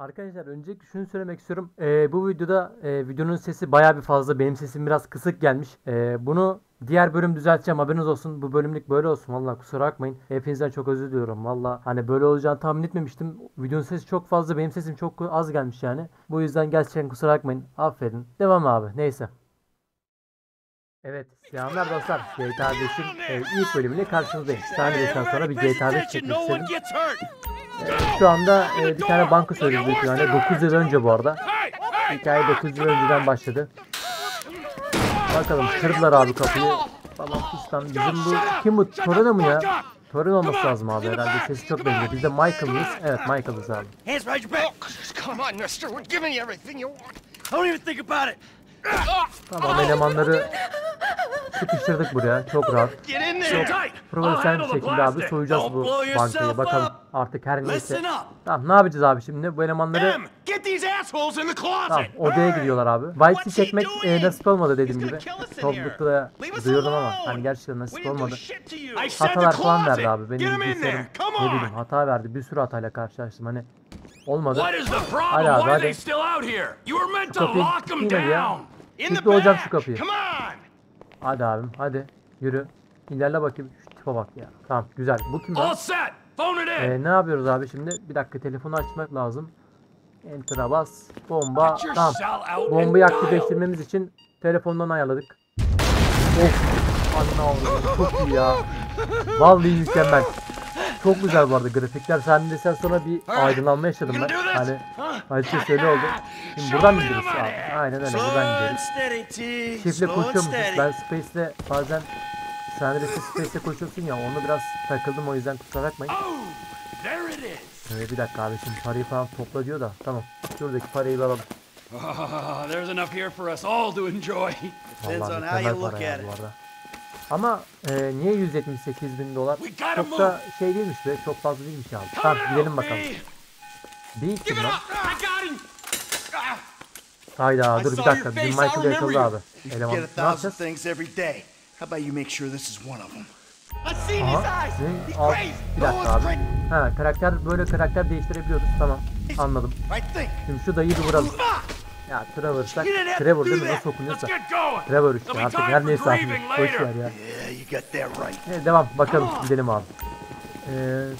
Arkadaşlar öncelikle şunu söylemek istiyorum. Bu videoda videonun sesi bayağı bir fazla. Benim sesim biraz kısık gelmiş. Bunu diğer bölüm düzelteceğim, haberiniz olsun. Bu bölümlük böyle olsun. Vallahi kusura bakmayın. Hepinizden çok özür diliyorum. Vallahi hani böyle olacağını tahmin etmemiştim. Videonun sesi çok fazla. Benim sesim çok az gelmiş yani. Bu yüzden gerçekten kusura bakmayın. Affedin. Devam abi. Neyse. Evet, selamlar dostlar. GTA 5'in ilk bölümüyle karşınızdayım. Saniyeden sonra bir GTA 5 çekmek istedim. Şu anda bir tane banka soyuldu. Yani 9 yıl önce bu arada. Hikaye 9 yıl önceden başladı. Bakalım kırdılar abi kapıyı. Falan pistan. Bizim bu kim bu? Torino mu ya? Torino olması lazım abi herhalde. Sesi çok benziyor. Biz de Michael'ız. Evet Michael'ız abi. Tamam elemanları sıkıştırdık buraya. Çok rahat. Çok profesyonel bir şekilde abi soyacağız bu bankayı. Bakalım artık her neyse. Tamam ne yapacağız abi şimdi? Bu elemanları tamam odaya gidiyorlar abi. Vice'i çekmek nasip olmadı dediğim gibi. Toplulukta da duyuyordum ama hani gerçekten nasip olmadı. Hatalar falan verdi abi. Benim bilgisayarım ne bileyim hata verdi. Bir sürü hatayla karşılaştım hani. Olmadı. Hadi abi hadi. Şu kapıyı kilitlemedi ya. Kilitli hocam şu kapıyı. Hadi abim hadi. Yürü. İlerle bakayım. Şu tipe bak ya. Tamam güzel. Bu kim lan? Ne yapıyoruz abi şimdi? Bir dakika telefonu açmak lazım. Enter'a bas. Bomba. Tamam. Bombayı aktifleştirmemiz için telefondan ayarladık. Of. Anna oğlum. Çok iyi ya. Vallahi mükemmel. Çok güzel bu arada grafikler. Sen desen sonra bir aydınlanma yaşadım ben. Hani açıkçası öyle oldu. Şimdi buradan mı gidiyoruz? Aynen öyle buradan gidiyoruz. Şifle koşuyormuşuz. Ben Space'le bazen sen de Space'le koşuyorsun ya. Onu biraz takıldım o yüzden kusura bakmayın. Bir dakika abi şimdi parayı falan topla diyor da. Tamam şuradaki parayı bir alalım. Vallahi mükemmel para ya bu arada. Ama niye 178 bin dolar? Çok da şey değilmiş be, çok fazla değilmiş abi. Tamam gidelim bakalım. Bir kim lan? Hayda dur bir dakika, bizim Michael yakaladı abi. Eleman, ne yapacağız? Aha, bir dakika abi. Ha, karakter böyle karakter değiştirebiliyoruz, tamam anladım. Şimdi şu dayıyı bir vuralım. Ya Trevor değil mi? Nasıl okunuyorsa Trevor işte artık her neyse artık boşver ya. Devam bakalım gidelim abi.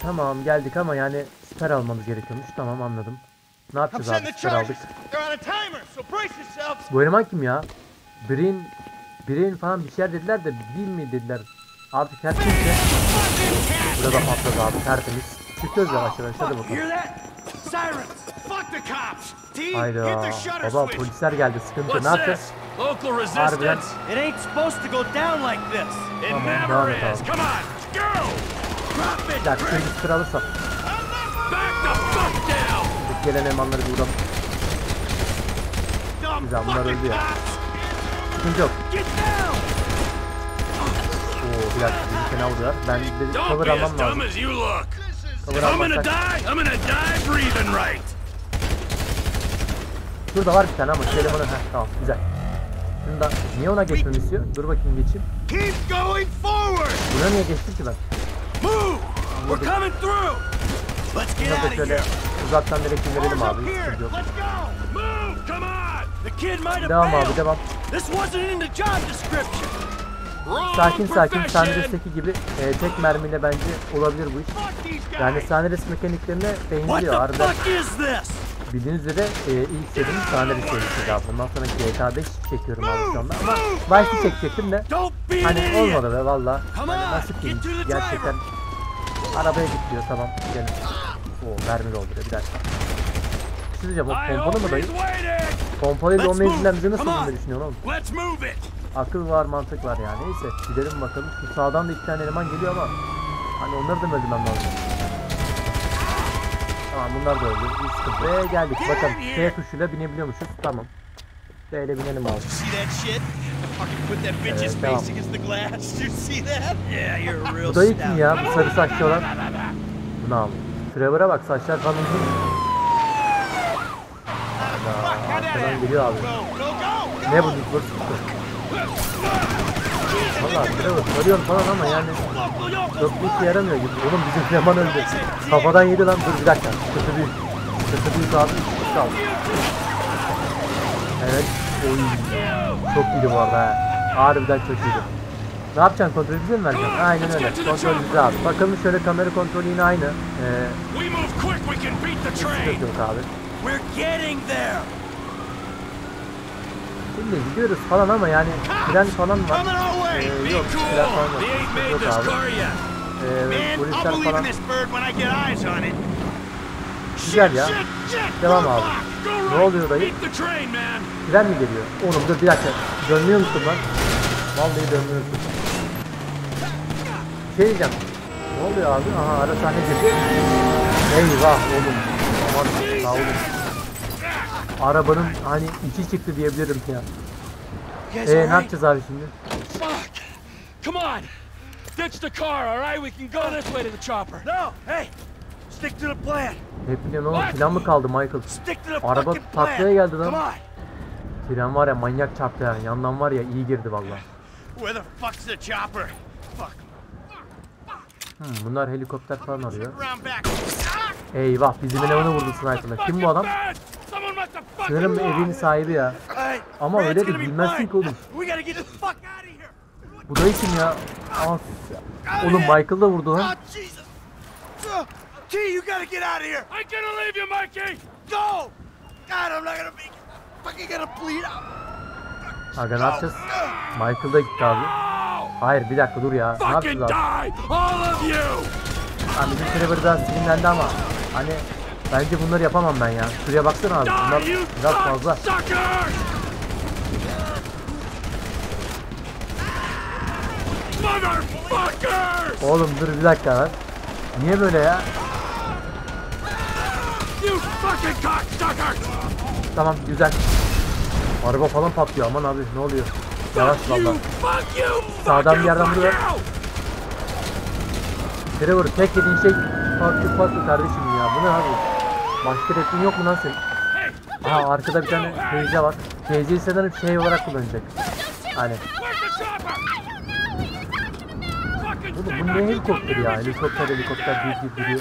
Tamam geldik ama yani siper almamız gerekiyormuş. Tamam anladım. Ne yapacağız abi siper aldık. Bu eleman kim ya? Brain falan bir şeyler dediler de bil mi dediler. Artık her kimse. Burada da patladı abi tertemiz. Çıkıyoruz yavaş yavaş hadi bakalım. Hayda, baba polisler geldi sıkıntı ne yapacağız? Harbiden. Aman devam et abi. Bir dakika şöyle bir sıralırsam. Gelen elemanları bir uğramış. Güzel bunlar öldü ya. Sıkıntı yok. Ooo bir dakika bir fena vurdular. Ben bir cover almam lazım. Cover almasak. Şurada var bir tane ama telefonu heh tamam güzel. Şimdi da niye ona geçmemi istiyor? Dur bakayım geçeyim. Buna niye geçtim ki ben? Şuna da şöyle uzaktan direkt indirelim abi. Devam abi devam. Sakin sakin San Andreas'teki gibi tek mermiyle bence olabilir bu iş. Yani San Andreas mekaniklerine benziyor harbiden. Bildiğiniz üzere ilk serinin sahne bir serisi abi. Ondan sonra GTA 5 çekiyorum abi şu anda. Ama Vice'i çekecektim de hani olmadı be valla. Hani nasip değilmiş gerçekten. Arabaya gidiyor tamam gidelim. Oo mermi dolduruyor bir dakika. Sizce bu pompalı mı dayı? Pompalıyla o mevzinden bize nasıl olduğunu düşünüyorsun oğlum? Akıl var mantık var yani. Neyse gidelim bakalım. Şu sağdan da iki tane eleman geliyor ama hani onları da mı öldürmem lazım? Tamam bunlar da öldü. Buraya geldik. Bakalım T tuşuyla binebiliyormuşuz. Tamam. Böyle binelim abi. Tamam. Bu dayı kim ya? Bu sarı saçlı olan. Bunu al. Trevor'a bak saçlar kanlı. Arkadan geliyor abi. Ne bu? Valla Trevor soruyorum falan ama yani çok bir işe yaramıyor gibi. Oğlum bizim eleman öldü. Kafadan yedi lan dur bir dakika. Kötü büyük. Çatırdık abi. Evet. Oy. Çok iyiydi bu arada. Harbiden çok iyiydi. Ne yapacaksın? Kontrol bize mi vereceksin? Aynen öyle. Kontrol bize abi. Bakalım şöyle kamera kontrolü yine aynı. Sıkıntı yok abi. Şimdi gidiyoruz falan ama yani tren falan var. Yok tren falan yok. Yok abi. Polisler falan. Güzel ya. Devam abi. Ne oluyor dayı? Tren mi geliyor? Oğlum dur bir dakika. Dönmüyor musun lan? Vallahi dönmüyor musun? Şey diyeceğim. Ne oluyor abi? Aha ara sahne girdi. Eyvah oğlum. Aman sağ olun. Arabanın hani içi çıktı diyebilirim ya. Ne yapacağız abi şimdi? Come on. Ditch the car, alright? We can go this way to the chopper. No, hey. Stick to the plan. Hepine oğlum plan mı kaldı Michael? Araba taklaya geldi lan. Tren var ya manyak çarptı yani. Yandan var ya iyi girdi vallahi. Bunlar helikopter falan arıyor. Eyvah bizim elemanı vurdu sniper'la. Kim bu adam? Sınırın evinin sahibi ya. Ama öyle de bilmezsin ki oğlum. Bu dayı kim ya? As. Oğlum Michael da vurdu lan. Key, you gotta get out of here. I'm gonna leave you, Mikey. Go. God, I'm not gonna be fucking gonna bleed out. Aga ne yapacağız? Michael da gitti abi. Hayır bir dakika dur ya. Ne yapacağız abi? Abi bizim Trevor biraz sinirlendi ama hani bence bunları yapamam ben ya. Şuraya baksana abi. Bunlar biraz fazla. Oğlum dur bir dakika lan. Niye böyle ya? Tamam güzel. Araba falan patlıyor aman abi ne oluyor? Yavaş valla. Sağdan bir yerden buraya. Trevor tek dediğin şey farklı farklı kardeşim ya. Bu ne abi? Başka resmin yok mu lan senin? Aha arkada bir tane teyze var. Teyzeyi sanırım şey olarak kullanacak. Hani. Oğlum bu ne helikopter ya? Helikopter büyük gibi duruyor.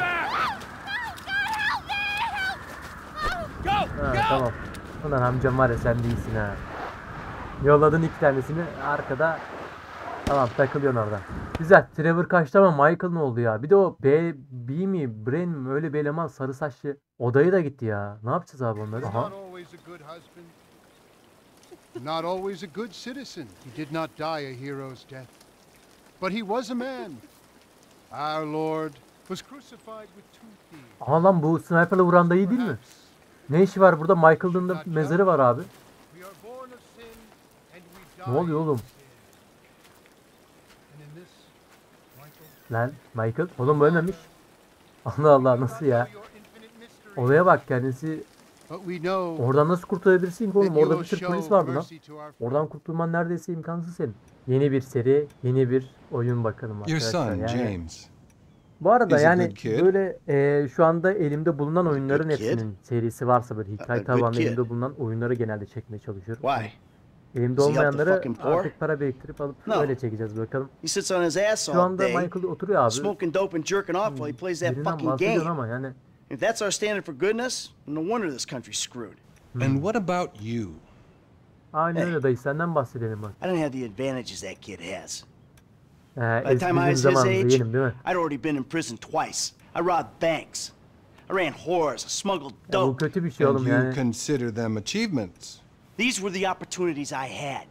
Ha tamam. Ulan amcam var ya sen değilsin ha. Yolladın iki tanesini arkada. Tamam takılıyorsun orada. Güzel. Trevor kaçtı ama Michael ne oldu ya? Bir de o B mi? Brain mi? Öyle bir eleman sarı saçlı. Odaya da gitti ya. Ne yapacağız abi onları? Aha. Not always a good citizen. He did not die a hero's death. But he was a man. Our Lord was crucified with two thieves. Aha lan bu sniper'la vuran da iyi değil mi? Ne işi var burada? Michael'ın da mezarı var abi. Ne oluyor oğlum? Lan Michael oğlum ölmemiş. Allah Allah nasıl ya? Olaya bak kendisi. Oradan nasıl kurtulabilirsin ki oğlum? Orada bir sürü polis vardı lan. Oradan kurtulman neredeyse imkansız senin. Yeni bir seri, yeni bir oyun bakalım arkadaşlar. Yani. Bu arada yani böyle şu anda elimde bulunan oyunların hepsinin serisi varsa böyle hikaye tabanlı elimde bulunan oyunları genelde çekmeye çalışıyorum. Elimde olmayanları artık para biriktirip alıp öyle çekeceğiz bakalım. Şu anda Michael oturuyor abi. Birinden bahsediyor ama yani. If that's our standard for goodness, no wonder this country's screwed. And what about you? Aynen öyle dayı senden bahsedelim bak. I don't have the advantages that kid has. By the time I was his age, I'd already been in prison twice. I robbed banks. I ran whores, I smuggled dope. Bu kötü bir şey oğlum yani. You consider them achievements. These were the opportunities I had.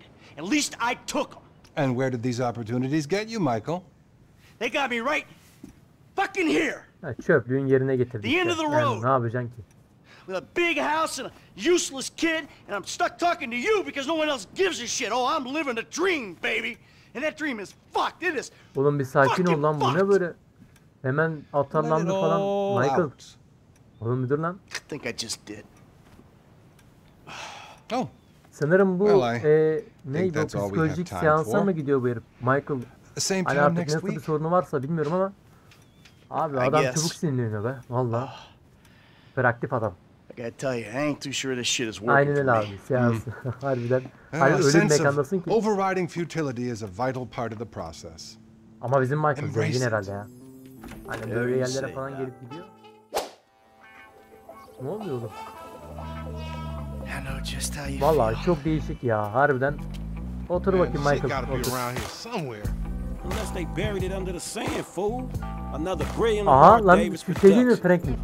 At least I took them. And where did these opportunities get you, Michael? They got me right fucking here. Ya çöplüğün yerine getirdik. Yani ne yapacaksın ki? With a big house and a useless kid, and I'm stuck talking to you because no one else gives a shit. Oh, I'm living a dream, baby, and that dream is fucked. It is. Oğlum bir sakin ol lan. Bu ne böyle? Hemen atarlandı falan. Michael. Oğlum müdür lan. I think I just did. Oh. Sanırım bu neydi? Psikolojik seansa mı gidiyor bu herif? Michael. Hani artık nasıl bir sorunu varsa bilmiyorum ama. Abi adam çabuk sinirleniyor be. Valla. Hiperaktif adam. Aynen öyle abi. Seans. Harbiden. Hani ölüm mekandasın ki. Ama bizim Michael zengin herhalde ya. Hani böyle yerlere falan gelip gidiyor. Ne oluyor oğlum? Vallahi çok değişik ya harbiden. Otur bakayım Michael, otur. Aha lan üsteliğiniz Franklin.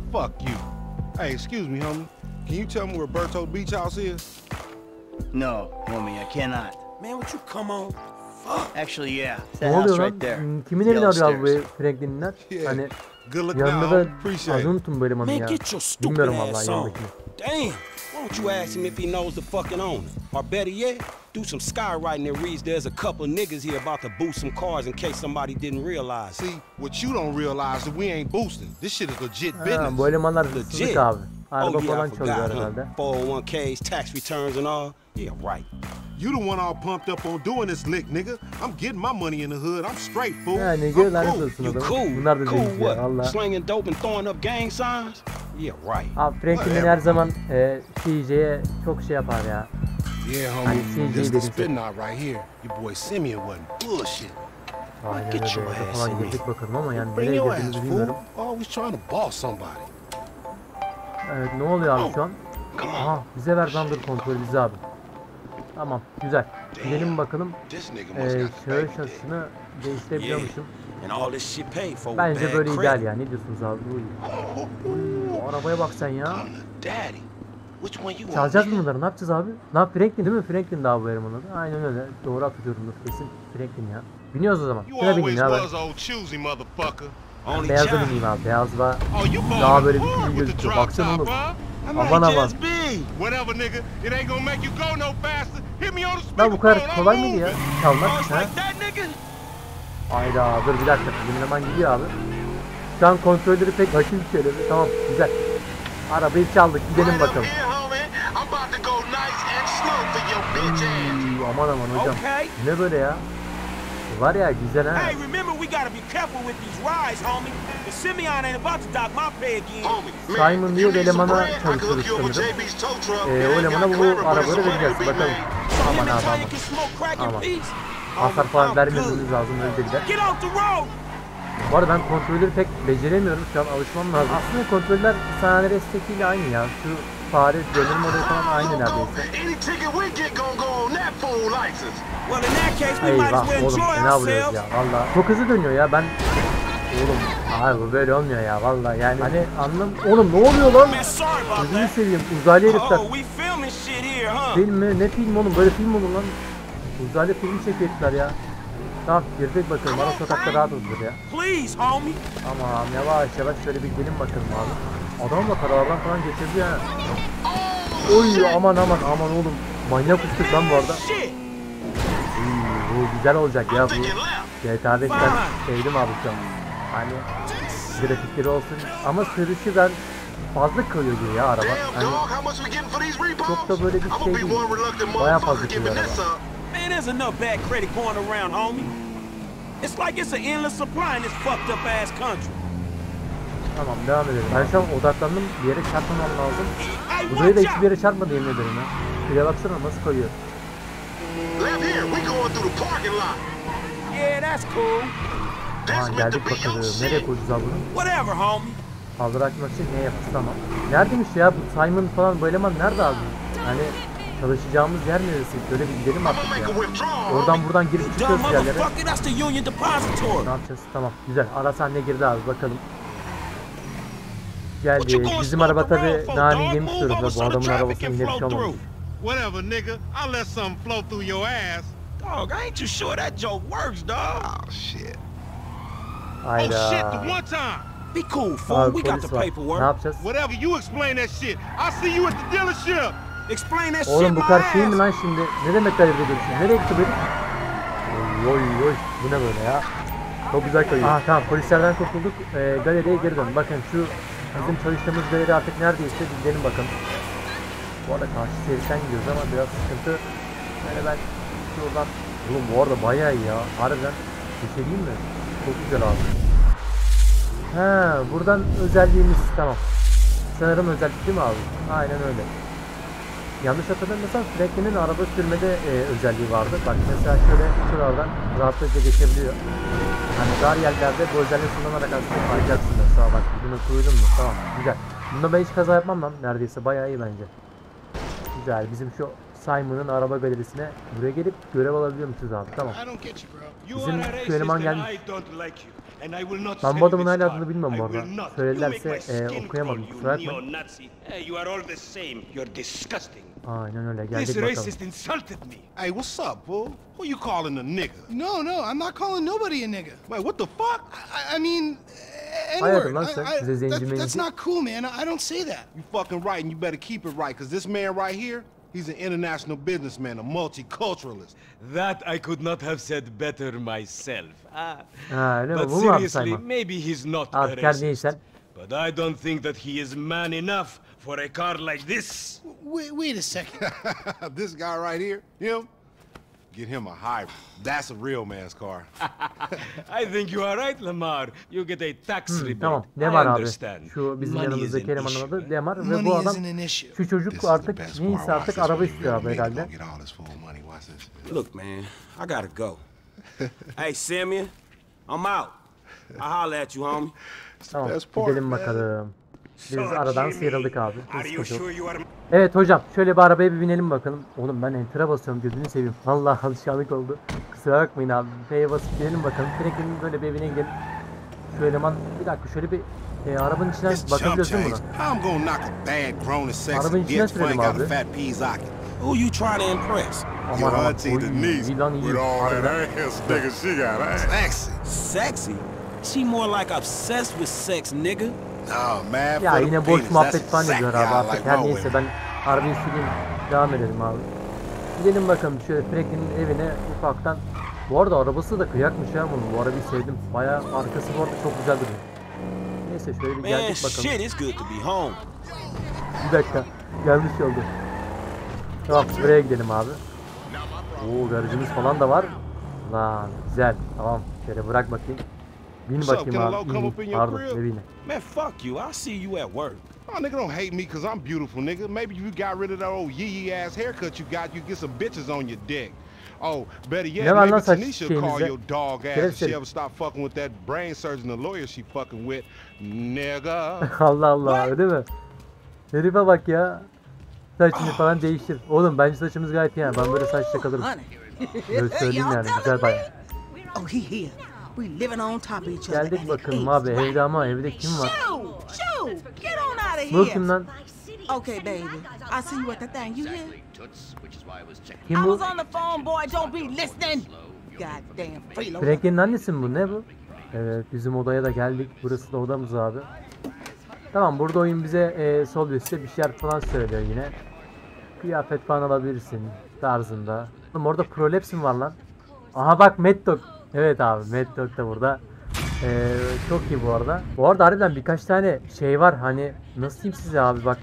Hey, excuse me, homie. Can you tell me where Berto Beach House is? No, homie, I cannot. Man, would you come on? Fuck. Actually, yeah. Ne oluyor lan? Kimin evini arıyor bu Franklin'ler? Hani yanında da az unuttum böyle manı ya. Bilmiyorum vallahi yanındakini. Why don't you ask him if he knows the fucking owner? Or better yet, do some skywriting that reads there's a couple niggas here about to boost some cars in case somebody didn't realize. See, what you don't realize is we ain't boosting. This shit is legit business. Bu elemanlar hırsızlık abi. Araba falan çalıyor herhalde. 401k's, tax returns and all. Yeah, right. You the one all pumped up on doing this lick, nigga. I'm getting my money in the hood. I'm straight, fool. Ya ne diyor lan hırsızsın adamı? Bunlar da deliyiz ya valla. Slinging dope and throwing up gang signs. Yeah, right. Abi Franklin'in her zaman CJ'ye çok şey yapar ya. Yeah, hani CJ'yi dedin. Aynen öyle falan girdik bakalım ama yani nereye girdiğimizi bilmiyorum. Evet ne oluyor abi şu an? Aha bize ver lan dur kontrol bize abi. Tamam güzel. Gidelim bakalım. Şöyle şahsını değiştirebiliyormuşum. Bence böyle ideal ya. Ne diyorsunuz abi? Arabaya bak sen ya. Çalacağız mı bunları? Ne yapacağız abi? Ne yap? Franklin değil mi? Franklin daha bu elemanı. Aynen öyle. Doğru hatırlıyorum. Kesin Franklin ya. Biniyoruz o zaman. Şuna bineyim ya ben. Ben beyaza bineyim abi. Beyazla daha böyle bir şey gözüküyor. Baksana oğlum. Aman aman. Ben bu kadar kolay mıydı ya? Çalmak ha? Hayda dur bir dakika. Benim hemen gidiyor abi. Şu an kontrolleri pek hakim şöyle. Tamam güzel. Arabayı çaldık gidelim bakalım. Aman aman hocam. Ne böyle ya? Var ya güzel ha. Simon diyor elemana çalışıyoruz sanırım. O elemana bu arabaları vereceğiz bakalım. Aman abi aman. Aman. Hasar falan vermememiz lazım öyle dediler. Bu arada ben kontrolleri pek beceremiyorum. Şu an alışmam lazım. Aslında kontroller San Andreas'tekiyle aynı ya. Şu fare dönüm oraya falan aynı neredeyse. Eyvah oğlum ne yapıyoruz ya valla. Çok hızlı dönüyor ya ben. Oğlum abi bu böyle olmuyor ya valla yani. Hani anlam. Oğlum ne oluyor lan? Gözünü seveyim uzaylı herifler. Film mi? Ne film oğlum? Böyle film olur lan. Uzaylı film çekecekler ya. Tamam girdik bakalım bana sokakta rahat olur ya. Aman yavaş yavaş şöyle bir gidelim bakalım abi. Adam bak arabadan falan geçirdi ya. Oy aman aman aman oğlum. Manyak uçtuk lan bu arada. Bu güzel olacak ya bu. GTA'da ben sevdim abi şu an. Hani grafikleri olsun ama sürüşü ben fazla kalıyor diye ya araba. Hani çok da böyle bir şey değil. Baya fazla kalıyor araba. There's enough bad credit going around, homie. It's like it's an endless supply in this fucked up ass country. Tamam devam edelim. Ben şu an odaklandım. Bir yere çarpmamam lazım. Burayı da hiçbir yere çarpmadı yemin ederim ya. Şuraya baksana nasıl koyuyor. Aman geldik bakalım. Nereye koyacağız abi bunu? Fazla açmak için ne yapacağız tamam. Neredeymiş ya bu Simon falan bu eleman nerede abi? Hani... Çalışacağımız yer neresi? Şöyle bir gidelim artık ya. Oradan buradan girip çıkıyoruz yerlere. Ne yapacağız? Tamam güzel. Ara sahne girdi abi bakalım. Geldi. Bizim araba tabi nane yemiş durumda. Bu adamın arabasının yine bir şey olmamış. Hayda. Abi polis var. Ne yapacağız? Oğlum bu kar şey mi lan şimdi? Ne demek talep ediyorsun? Nereye gitti böyle? Oy oy bu ne böyle ya? Çok güzel kayıyor. Aha tamam polislerden kurtulduk. Galeriye geri dön. Bakın şu bizim çalıştığımız galeri artık neredeyse gidelim bakın. Bu arada karşı seristen gidiyoruz ama biraz sıkıntı. Yani ben şuradan... Oğlum bu arada bayağı iyi ya. Harbiden bir şey diyeyim mi? Çok güzel abi. He buradan özelliğimiz tamam. Sanırım özellik değil mi abi? Aynen öyle. Yanlış hatırlamıyorsam Franklin'in araba sürmede özelliği vardı. Bak mesela şöyle şuralardan rahatlıkla geçebiliyor. Hani dar yerlerde bu özelliği kullanarak aslında alacaksınız. Sağ bak bunu koydum mu? Tamam güzel. Bunda ben hiç kaza yapmam lan neredeyse, bayağı iyi bence. Güzel, bizim şu Simon'ın araba galerisine buraya gelip görev alabiliyormuşuz abi, tamam. Bizim şu eleman gelmiş. Ben bu adamın hala adını bilmem bu arada. Söylerlerse okuyamadım, kusura etme. Aynen öyle, geldik bakalım. Who you calling a nigga? No, I'm not calling nobody a nigga. Wait, what the fuck? I mean, anywhere. That's not cool, man. I don't say that. You fucking right, and you better keep it right, because this man right here, he's an international businessman, a multiculturalist. That I could not have said better myself. But seriously, maybe he's not a racist. But I don't think that he is man enough for a car like this. Wait a second. This guy right here, him? Get him a hybrid. That's a real man's car. I think you are right, Lamar. You get a tax rebate. Tamam. Lemar abi. Şu bizim yanımızdaki elemanın adı Lemar ve bu adam şu çocuk artık neyse artık araba istiyor abi herhalde. Look man, I gotta go. Hey Simeon, I'm out. I'll holler at you homie. Tamam, gidelim bakalım. Biz aradan sıyrıldık abi. Evet hocam, şöyle bir arabaya bir binelim bakalım. Oğlum ben enter'a basıyorum, gözünü seveyim. Vallahi alışkanlık oldu. Kusura bakmayın abi. P'ye basıp gelelim bakalım. Franklin'in böyle bir evine gidelim. Şu eleman bir dakika şöyle bir arabanın içinden bakabiliyorsun buna. Arabanın içinden sürelim abi. Who you trying to impress? Your auntie Denise with all that ass nigga she got ass. Sexy. Sexy? She more like obsessed with sex nigga. Ya yine boş muhabbet falan ediyor abi artık, her neyse ben arabayı süreyim, devam edelim abi. Gidelim bakalım şöyle Franklin'in evine ufaktan. Bu arada arabası da kıyakmış ya bunun, bu arabayı sevdim. Bayağı arkası bu arada çok güzel duruyor. Neyse şöyle bir geldik bakalım. Bir dakika, yanlış oldu. Tamam buraya gidelim abi. Oo garajımız falan da var. Lan güzel, tamam şöyle bırak bakayım. Bin bakayım abi. Pardon, evine. Man, fuck you. I'll see you at work. Oh, nigga, don't hate me because I'm beautiful, nigga. Maybe if you got rid of that old yee-yee ass haircut you got, you get some bitches on your dick. Oh, better yet, maybe Tanisha call your dog ass if she ever stop fucking with that brain surgeon, the lawyer she fucking with, nigga. Allah Allah, değil mi? Herife bak ya. Saçını falan değiştir. Oğlum bence saçımız gayet iyi yani. Ben böyle saçta kalırım. Söyleyeyim yani, güzel bayağı. Oh, he here. Geldik bakalım abi evde, ama evde kim var? Bu kim lan? Kim bu? Franklin'in annesi mi bu? Ne bu? Evet bizim odaya da geldik. Burası da odamız abi. Tamam burada oyun bize sol üstte bir şeyler falan söylüyor yine. Kıyafet falan alabilirsin tarzında. Oğlum orada prolepsin var lan. Aha bak Meddog. Evet abi Meddog da burada. Çok iyi bu arada. Bu arada harbiden birkaç tane şey var, hani nasıl diyeyim size abi, bak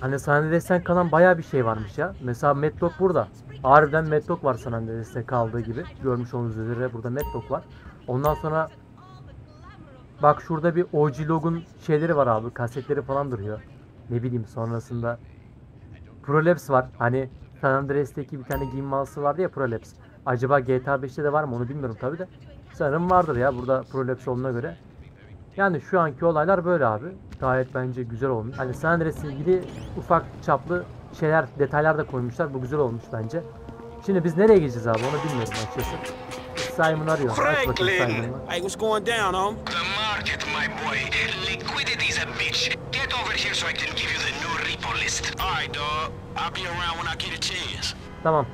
hani San Andreas'ten kalan bayağı bir şey varmış ya. Mesela Meddog burada. Harbiden Meddog var San Andreas'te kaldığı gibi. Görmüş olduğunuz üzere burada Meddog var. Ondan sonra bak şurada bir OG Log'un şeyleri var abi. Kasetleri falan duruyor. Ne bileyim sonrasında Prolapse var. Hani San Andreas'teki bir tane giyim mağazası vardı ya, Prolapse. Acaba GTA 5'te de var mı onu bilmiyorum tabi de. Sanırım vardır ya burada Prolapse olduğuna göre. Yani şu anki olaylar böyle abi. Gayet bence güzel olmuş. Hani San Andreas'le ilgili ufak çaplı şeyler, detaylar da koymuşlar. Bu güzel olmuş bence. Şimdi biz nereye gideceğiz abi onu bilmiyorum açıkçası. Simon arıyor. Franklin! Hey, what's going down home? The market my boy. Liquidity is a bitch. Get over here so I can give you the new repo list. Alright dog. I'll be around when I get a chance. Tamam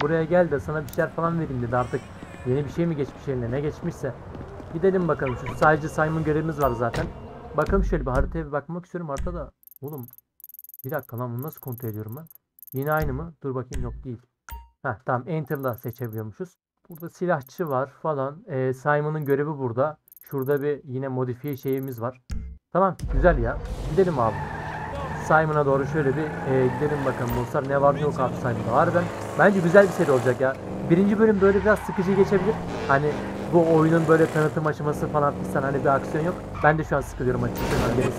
buraya gel de sana bir şeyler falan vereyim dedi artık. Yeni bir şey mi geçmiş eline, ne geçmişse. Gidelim bakalım, şu sadece Simon görevimiz var zaten. Bakalım şöyle bir haritaya bir bakmak istiyorum haritada. Oğlum bir dakika lan, bunu nasıl kontrol ediyorum ben? Yine aynı mı? Dur bakayım, yok değil. Heh tamam, enter'la seçebiliyormuşuz. Burada silahçı var falan. Simon'ın görevi burada. Şurada bir yine modifiye şeyimiz var. Tamam güzel ya, gidelim abi. Simon'a doğru şöyle bir gidelim bakalım dostlar, ne var ne yok abi Simon'da. Harbiden bence güzel bir seri olacak ya. Birinci bölüm böyle biraz sıkıcı geçebilir. Hani bu oyunun böyle tanıtım aşaması falan fistan, hani bir aksiyon yok. Ben de şu an sıkılıyorum açıkçası. Neyse.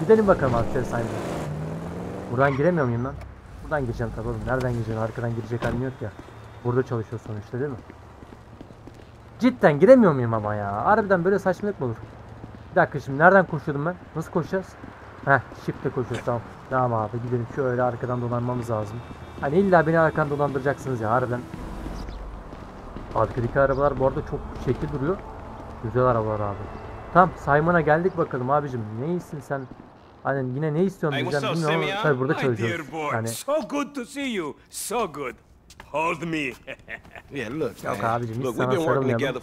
Gidelim bakalım abi şöyle Simon'a. Buradan giremiyor muyum lan? Buradan gireceğim tabii oğlum. Nereden gireceğim? Arkadan girecek halim yok ya. Burada çalışıyor sonuçta değil mi? Cidden giremiyor muyum ama ya? Harbiden böyle saçmalık mı olur? Bir dakika şimdi nereden koşuyordum ben? Nasıl koşacağız? Heh, şifte koşuyor, tamam. Tamam abi, gidelim şöyle arkadan dolanmamız lazım. Hani illa beni arkadan dolandıracaksınız ya harbiden. Arkadaki arabalar bu arada çok şekil duruyor. Güzel arabalar abi. Tamam, Simon'a geldik bakalım abicim. Ne iyisin sen? Hani yine ne istiyorsun bizden bilmiyorum ama tabii burada çalışıyoruz. Yani... So good to see you. So good. Hold me. Yeah, look. Yok abicim, hiç sana sarılmayalım.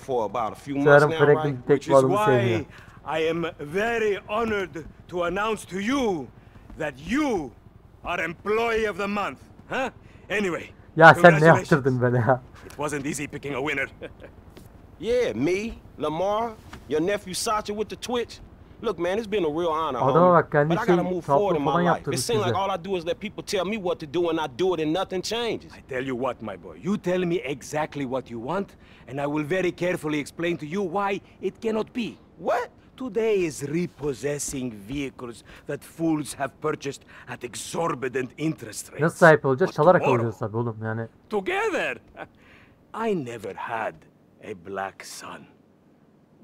Sarım Franklin tek balımı seviyor. I am very honored to announce to you that you are employee of the month, huh? Anyway, ya sen ne yaptırdın beni ya? It wasn't easy picking a winner. Yeah, me, Lamar, your nephew Sacha with the twitch. Look, man, it's been a real honor. Adama bak, kendi şeyini tatlı falan yaptırmış bize. It seems like all I do is let people tell me what to do and I do it and nothing changes. I tell you what, my boy, you tell me exactly what you want and I will very carefully explain to you why it cannot be. What? Today is repossessing vehicles that fools have purchased at exorbitant interest rates. Nasıl sahip olacağız? Çalarak olacağız tabii oğlum yani. Together. I never had a black son.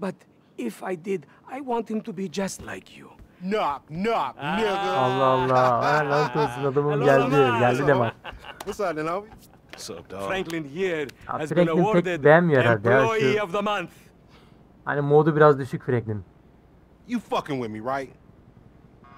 But if I did, I want him to be just like you. Knock, knock, nigga. Allah Allah. Lanet olsun adamım geldi. Geldi de bak. Bu sahne abi. Franklin here has been awarded Employee of the Month. Hani modu biraz düşük Franklin. You fucking with me, right?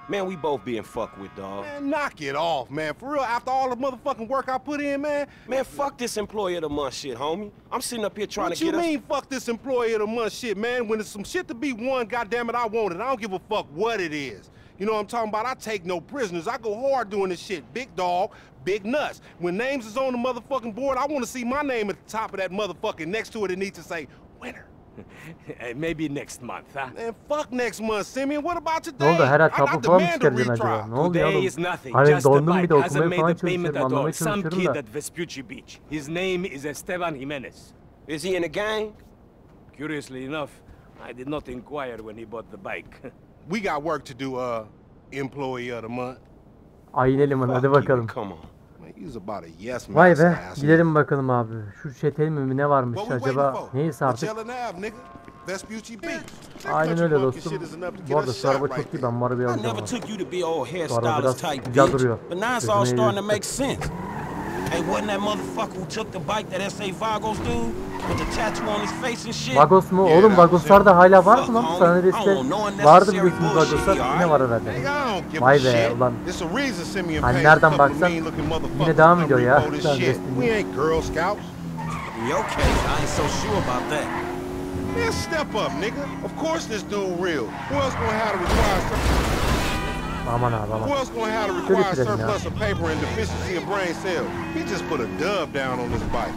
Man, we both being fucked with, dog. Man, knock it off, man. For real, after all the motherfucking work I put in, man. Man, fuck this employee of the month shit, homie. I'm sitting up here trying to get us... What you mean, fuck this employee of the month shit, man? When there's some shit to be won, goddammit, I want it. I don't give a fuck what it is. You know what I'm talking about? I take no prisoners. I go hard doing this shit. Big dog, big nuts. When names is on the motherfucking board, I want to see my name at the top of that motherfucking next to it. It needs to say, winner. Maybe next month, huh? Man, fuck next month, Simeon. What about today? I got the man to retrial. Today is nothing. Just the bike hasn't made the payment at all. Some kid at Vespucci Beach. His name is Esteban Jimenez. Is he in a gang? Curiously enough, I did not inquire when he bought the bike. We got work to do, employee of the month. Aynelim lan, hadi bakalım. Vay be, gidelim bakalım abi. Şu çetelim mi ne varmış acaba? Neyse artık. Aynen öyle dostum. Bu arada şu araba çok iyi, ben bu arabayı alacağım. Şu araba biraz güzel duruyor. Vagos mu? Oğlum Vagoslar da hala var mı lan? San Andreas'te vardı biliyorsunuz Vagoslar. Yine var herhalde. Vay be ulan. Hani nereden baksan yine devam ediyor ya. San Andreas'te. Aman abi aman. Şöyle sürelim ya.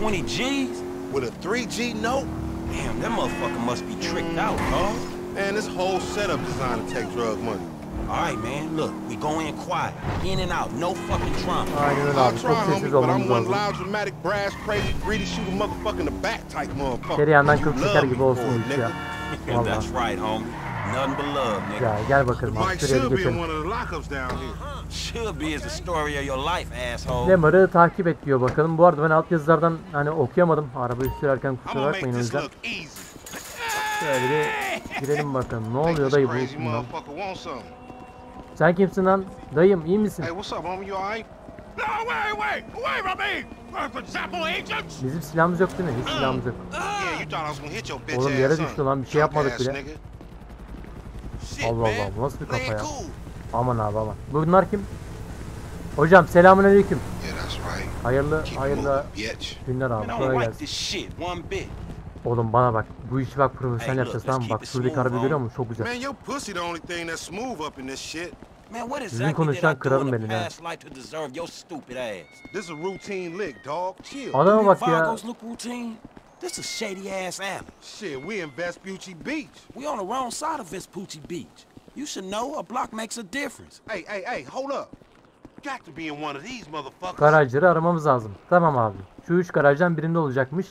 $20G's? With a 3G note? Damn, that motherfucker must be tricked out, dog. Man, this whole setup designed to take drug money. Alright, man, look, we go in quiet. In and out, no fucking drama. I'll try, homie, but I'm one loud, dramatic, brash, crazy, greedy, shoot a motherfucker in the back type motherfucker. You love me for it, nigga. That's right, homie. Nothing but love, nigga. Gel bakalım abi, şuraya bir geçelim. Lamar'ı takip et diyor bakalım. Bu arada ben alt yazılardan hani okuyamadım. Arabayı sürerken kusura bakmayın o yüzden. Şöyle bir girelim bakalım. Ne oluyor dayı bundan? Sen kimsin lan? Dayım iyi misin? Bizim silahımız yok değil mi? Hiç silahımız yok. Oğlum yere düştü lan, bir şey yapmadık bile. Allah Allah, nasıl bir kafa ya? Aman abi aman. Bunlar kim? Hocam selamünaleyküm. Hayırlı günler abi. Kolay gelsin. Oğlum bana bak. Bu işi bak profesyonel yapacağız tamam mı? Bak şuradaki arabayı görüyor musun? Çok güzel. Sizin konuşan kırarım beni ya. Adama bak ya. This is shady ass alley. Shit, we in Vespucci Beach. We on the wrong side of Vespucci Beach. You should know a block makes a difference. Hey, hey, hey, hold up. Got to be in one of these motherfuckers. Garajları aramamız lazım. Tamam abi. Şu üç garajdan birinde olacakmış.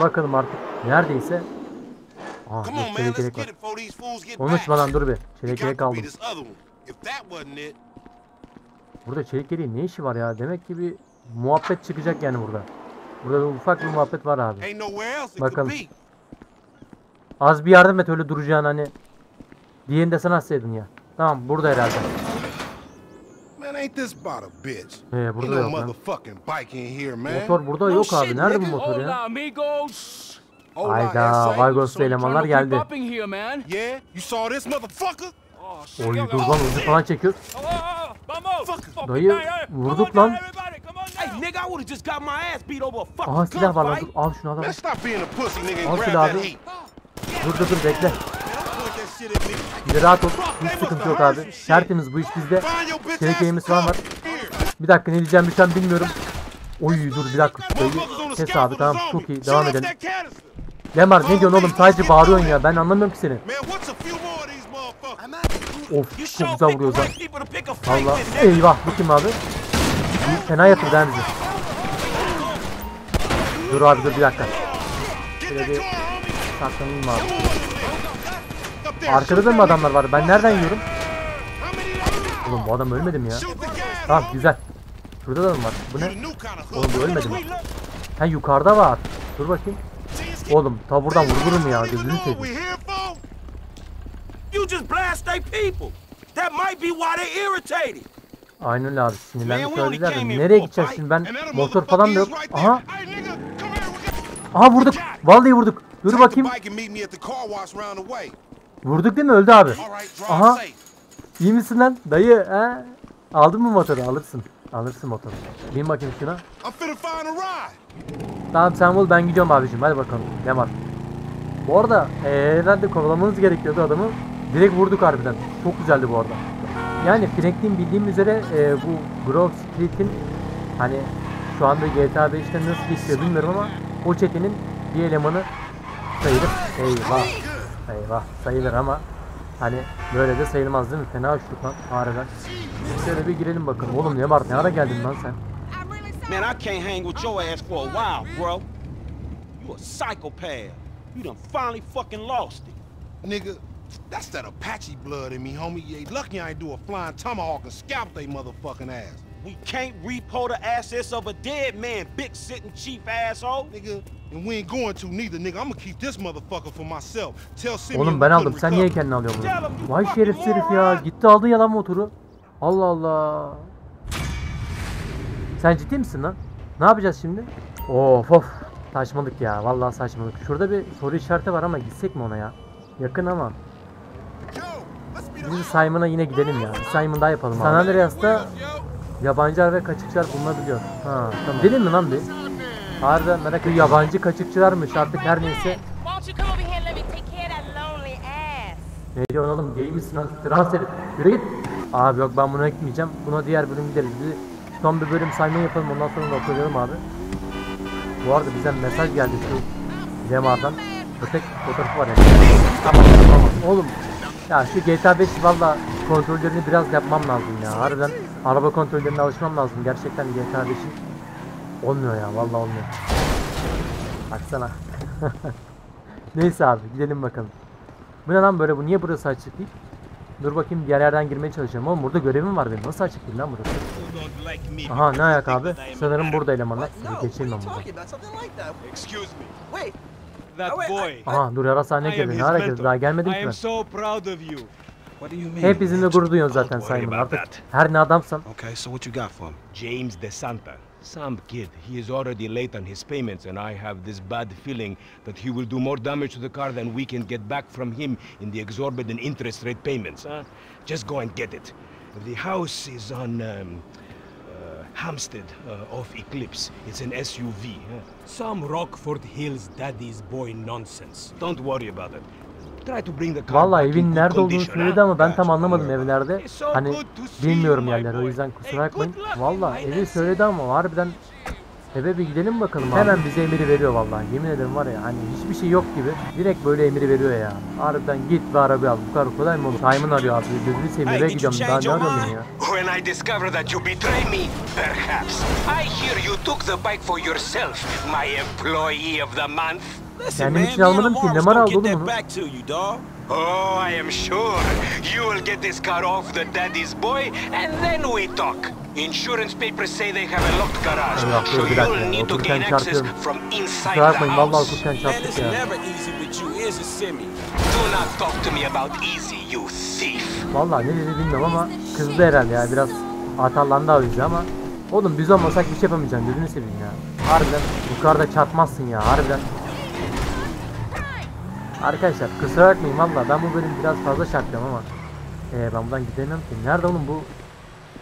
Bakalım artık neredeyse. Ah, çelik var. Konuşma lan dur bir. Çelikleri kaldım. Burada çelikleri ne işi var ya? Demek ki bir muhabbet çıkacak yani burada. Burada ufak bir muhabbet var abi. Bakalım. Az bir yardım et öyle duracağın hani. Diğerini de sen atsaydın ya. Tamam, burada herhalde. Burada yok lan. Motor burada yok abi. Nerede bu motor ya? Hayda, Vagos'ta elemanlar geldi. Oy, dur lan, hızlı falan çekiyor. Dayı vurduk lan. Aha, silah var lan. Al şunu adam. Al silah abi. Dur bekle. Bir rahat ol. Hiç sıkıntı yok abi. Tertemiz, bu iş bizde. TK'miz falan var. Bir dakika, ne diyeceğimi şu an bilmiyorum. Oy dur bir dakika. Kes abi, tamam, çok iyi, devam edelim. Lemar ne diyorsun oğlum, sadece bağırıyorsun ya, ben anlamıyorum ki seni. Of, çok güzel vuruyor zaten. Valla eyvah, bu kim abi? Fena yatırdı hem bizi. Dur abi dur bir dakika. Şöyle bir saklanayım abi. Arkada da mı adamlar var? Ben nereden yiyorum? Oğlum bu adam ölmedi mi ya? Tamam güzel. Şurada da mı var? Bu ne? Oğlum bu ölmedi mi? Ha yukarıda var. Dur bakayım. Oğlum ta buradan vurdurum ya. Gözünü seveyim. Aynen öyle abi. Sinirlendik söylediler de. Nereye gideceğiz şimdi ben? Motor falan da yok. Aha. Aha vurduk. Vallahi vurduk. Dur bakayım. Vurduk değil mi? Öldü abi. Aha. İyi misin lan? Dayı he? Aldın mı motoru? Alırsın. Alırsın motoru. Bin bakayım şuna. Tamam sen bul, ben gidiyorum abicim. Hadi bakalım. Ne var? Bu arada herhalde kovalamanız gerekiyordu adamı. Direkt vurduk harbiden. Çok güzeldi bu arada. Yani Franklin bildiğim üzere bu Grove Street'in hani şu anda GTA 5'te nasıl geçiyor bilmiyorum ama o çetenin bir elemanı sayılır. Eyvah. Eyvah sayılır ama hani böyle de sayılmaz değil mi? Fena uçtuk lan harbiden. Şöyle bir girelim bakalım. Oğlum ne var? Ne ara geldin lan sen? We can't repo the assets of a dead man, big sitting cheap asshole, nigga. And we ain't going to neither, nigga. I'm gonna keep this motherfucker for myself. Tell Simon. Oğlum ben aldım. Sen niye kendin alıyorsun bunu? Vay şerefsiz herif ya. Gitti aldı yalan motoru. Allah Allah. Sen ciddi misin lan? Ne yapacağız şimdi? Of. Saçmalık ya. Vallahi saçmalık. Şurada bir soru işareti var ama gitsek mi ona ya? Yakın ama. Biz Simon'a yine gidelim ya. Simon daha yapalım abi. San Andreas'ta yabancılar ve kaçıkçılar bulunabiliyor. Ha, tamam. Değil mi lan bir? Harbiden merak ediyorum. Yabancı kaçıkçılarmış artık her neyse. Ne diyorsun oğlum? Gay misin lan? Transfer et. Yürü git. Abi yok, ben buna gitmeyeceğim. Buna diğer bölüm gideriz. Son bir bölüm saymayı yapalım. Ondan sonra noktalayalım abi. Bu arada bize mesaj geldi şu Cemar'dan. Ötek fotoğrafı var yani. Tamam. Oğlum. Ya şu GTA 5 valla kontrollerini biraz yapmam lazım ya. Harbiden araba kontrollerine alışmam lazım. Gerçekten GTA 5'in olmuyor ya. Valla olmuyor. Baksana. Neyse abi gidelim bakalım. Bu ne lan böyle, bu niye burası açık değil? Dur bakayım, diğer yerden girmeye çalışacağım. Oğlum burada görevim var benim. Nasıl açık değil lan burası? Aha ne ayak abi? Sanırım burada elemanlar. Geçeyim ben buradan. Aha dur, ara sahneye geldi. Ne hareketi? Daha gelmedim ki ben. Hep bizimle gurur duyuyorsun zaten Simon. Artık her ne adamsan. Okay, so what you got for him? James De Santa. Some kid. He is already late on his payments and I have this bad feeling that he will do more damage to the car than we can get back from him in the exorbitant interest rate payments. Huh? Just go and get it. The house is on Hampstead off Eclipse. It's an SUV. Some Rockford Hills daddy's boy nonsense. Don't worry about it. Try to bring the car. Valla evin nerede olduğunu söyledi ama ben tam anlamadım evi nerede. Hani bilmiyorum yerleri, o yüzden kusura bakmayın. Valla evi söyledi ama harbiden eve bir gidelim bakalım abi. Hemen bize emiri veriyor valla. Yemin ederim var ya, hani hiçbir şey yok gibi. Direkt böyle emiri veriyor ya. Harbiden git ve arabayı al. Bu kadar kolay mı olur? Simon arıyor abi. Gözünü seveyim, eve gidiyorum. Daha ne arıyorum beni ya? When I discover that you betray me, perhaps I hear you took the bike for yourself, my employee of the month. Kendim için almadım ki. Lemar aldı oğlum bunu. Oh, I am sure you will get this car off the daddy's boy and then we talk. Insurance papers say they have a locked garage, so you'll need to gain access from inside the house. Man, it's never easy with you, is it, Simi? Do not talk to me about easy, you thief. Vallahi ne dedi bilmiyorum ama kızdı herhalde ya, biraz atarlandı abici ama oğlum biz olmasak bir şey yapamayacaksın, gözünü seveyim ya. Harbiden yukarıda çarpmazsın ya, harbiden. Arkadaşlar kusura bakmayın vallahi ben bu bölüm biraz fazla çarpacağım ama ben buradan gidemem ki. Nerede oğlum bu?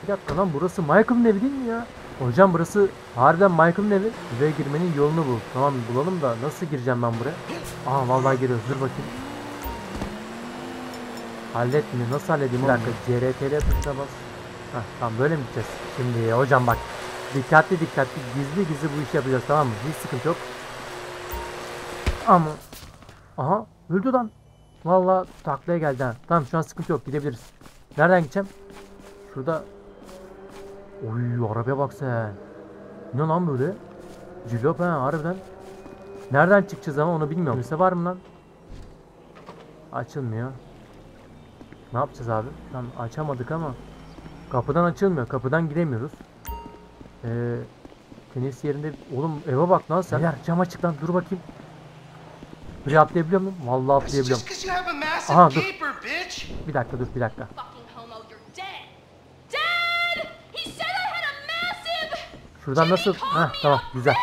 Bir dakika lan, burası Michael'ın evi değil mi ya? Hocam burası harbiden Michael'ın evi. Buraya girmenin yolunu bul. Tamam bulalım da nasıl gireceğim ben buraya? Aha vallahi giriyoruz, dur bakayım. Halletmiyor, nasıl halledeyim? Bir dakika CRT'ye tıkla bas. Heh, tamam böyle mi gideceğiz? Şimdi hocam bak dikkatli gizli gizli bu işi yapacağız, tamam mı? Hiç sıkıntı yok. Ama aha öldü lan. Vallahi taklaya geldi ha. Tamam şu an sıkıntı yok, gidebiliriz. Nereden gideceğim? Şurada. Oy arabaya bak sen. Ne lan böyle? Cilop ha harbiden. Nereden çıkacağız ama onu bilmiyorum. Kimse var mı lan? Açılmıyor. Ne yapacağız abi? Tam açamadık ama. Kapıdan açılmıyor. Kapıdan giremiyoruz. Tenis yerinde. Oğlum eve bak lan sen. Neler? Cam açık lan, dur bakayım. Buraya atlayabiliyor muyum? Vallahi atlayabiliyorum. Aha dur. Bir dakika. Şuradan nasıl? Ha tamam güzel.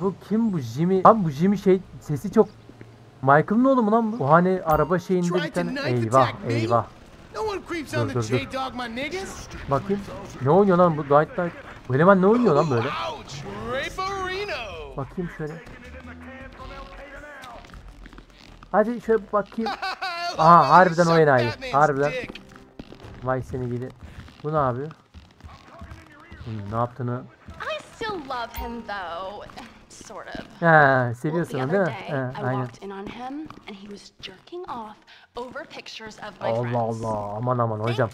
Bu kim bu Jimmy? Abi bu Jimmy şey sesi çok Michael'ın oğlu mu lan bu? Bu hani araba şeyinde bir tane. Eyvah. Dur. Bakayım. Ne oynuyor lan bu? Bu eleman ne oynuyor lan böyle? Bakayım şöyle. Hadi şöyle bakayım. Aha harbiden o enayi. Harbiden. Vay seni gidi. Bu ne yapıyor? Ne yaptığını? Ha, seviyorsun değil mi? Ha, aynen. Allah Allah, aman hocam.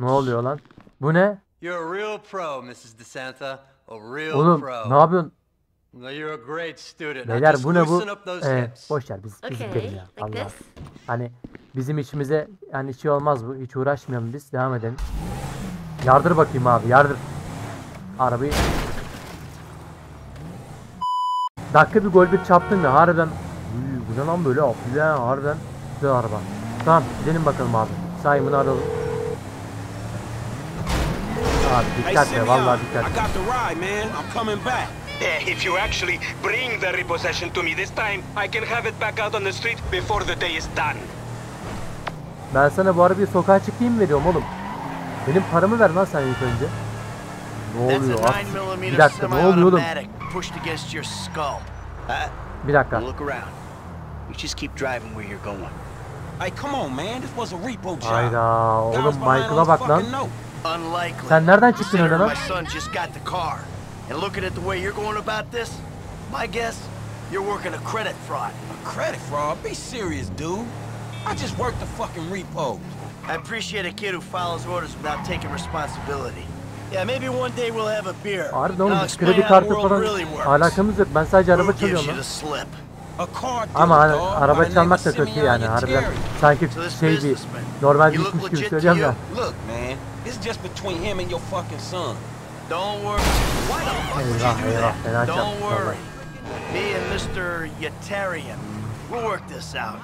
Ne oluyor lan? Bu ne? Oğlum ne yapıyorsun? Beyler bu ne bu? Boşver biz gidelim ya. Allah. Hani bizim işimize yani şey olmaz bu. Hiç uğraşmayalım biz. Devam edelim. Yardır bakayım abi, yardır. Arabayı. Dakika bir gol bir çarptım ya harbiden. Bu ne lan böyle? Ya harbiden güzel araba. Tamam gidelim bakalım abi. Simon'u aralım. Abi dikkat ya vallahi dikkat. If you actually bring the repossession to me this time, I can have it back out on the street before the day is done. Ben sana bu arabayı sokağa çıkayım mı veriyorum oğlum? Benim paramı ver lan sen ilk önce. Ne oluyor? Bir dakika ne oluyor oğlum? Bir dakika. Hayda oğlum Michael'a bak lan. Sen nereden çıktın öyle lan? And looking at the way you're going about this, my guess, you're working a credit fraud. A credit fraud? Be serious, dude. I just worked the fucking repo. I appreciate a kid who follows orders without taking responsibility. Yeah, maybe one day we'll have a beer. Abi ne olmuş? Kredi kartı falan alakamız yok. Ben sadece araba çalıyorum lan. Ama hani araba çalmak da kötü yani. Harbiden sanki şey değil. Normal bir işmiş gibi söylüyorum da. Look man, this is just between him and your fucking son. Don't worry. Eyvah, don't worry. Me and Mr. Yatarian, we'll work this out.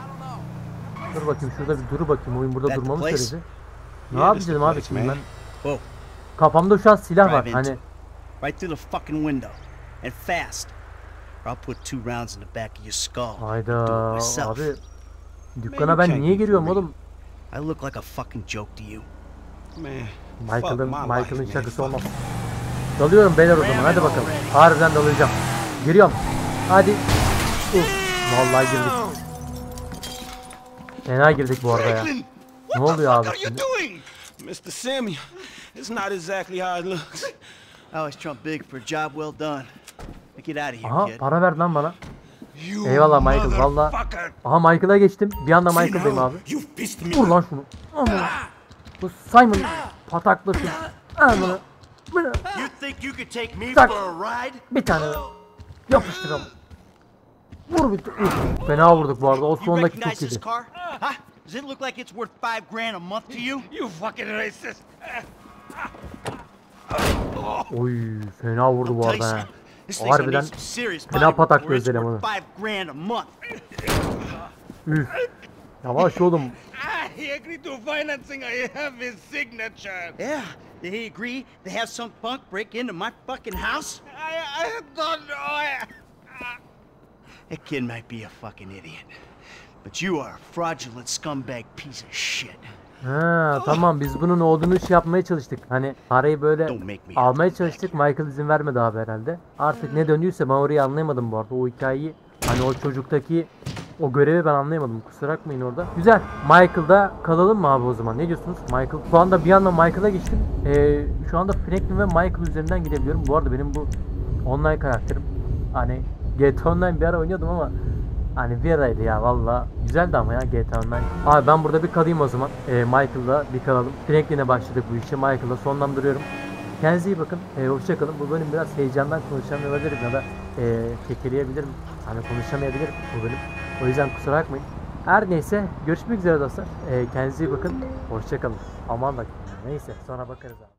Dur bakayım şurada bir dur bakayım. Oyun burada durmamı söyledi. Ne yapacağım abi şimdi ben? Kafamda şu an silah var hani. Right through the fucking window and fast. I'll put 2 rounds in the back of your skull. Hayda abi. Dükkana ben niye giriyorum oğlum? I look like a fucking joke to you. Michael'ın şakası olmaz. Dalıyorum beyler o zaman, hadi bakalım. Harbiden dalacağım. Giriyorum. Hadi. Vallahi girdik. Fena girdik bu arada ya. Ne oluyor abi şimdi? Mr. Sammy, it's not exactly how it looks. I was trumped big for job well done. Get out of here kid. Aha para ver lan bana. Eyvallah Michael vallahi. Aha Michael'a geçtim. Bir anda Michael'dayım abi. Vur lan şunu. Bu Simon pataklasın. Amına. You think you could take me for a ride? Bir tane yapıştıralım. Vur bitti. Fena vurduk bu arada. O sondaki çok iyiydi. Does it look like it's worth $5,000 a month to you? You fucking racist. Oy, fena vurdu bu arada. Harbiden fena pataklıyoruz elemanı. Üf. Yavaş oğlum. He agreed to financing. I have his signature. Yeah, did he agree to have some punk break into my fucking house? I don't know. That kid might be a fucking idiot, but you are a fraudulent scumbag piece of shit. Ha, tamam, biz bunun olduğunu şey yapmaya çalıştık. Hani parayı böyle almaya çalıştık. Michael izin vermedi abi herhalde. Artık ne dönüyorsa ben orayı anlayamadım bu arada. O hikayeyi, hani o çocuktaki o görevi ben anlayamadım. Kusura bakmayın orada. Güzel. Michael'da kalalım mı abi o zaman? Ne diyorsunuz? Michael. Şu anda bir anda Michael'a geçtim. Şu anda Franklin ve Michael üzerinden gidebiliyorum. Bu arada benim bu online karakterim. Hani GTA Online bir ara oynuyordum ama hani bir araydı ya valla. Güzeldi ama ya GTA Online. Abi ben burada bir kalayım o zaman. Michael'la bir kalalım. Franklin'e başladık bu işe. Michael'la sonlandırıyorum. Kendinize iyi bakın. Hoşçakalın. Bu bölüm biraz heyecandan konuşamayabilirim ya da kekeleyebilirim. Hani konuşamayabilirim bu bölüm. O yüzden kusura bakmayın. Her neyse görüşmek üzere dostlar. Kendinize iyi bakın. Hoşçakalın. Aman da neyse sonra bakarız abi.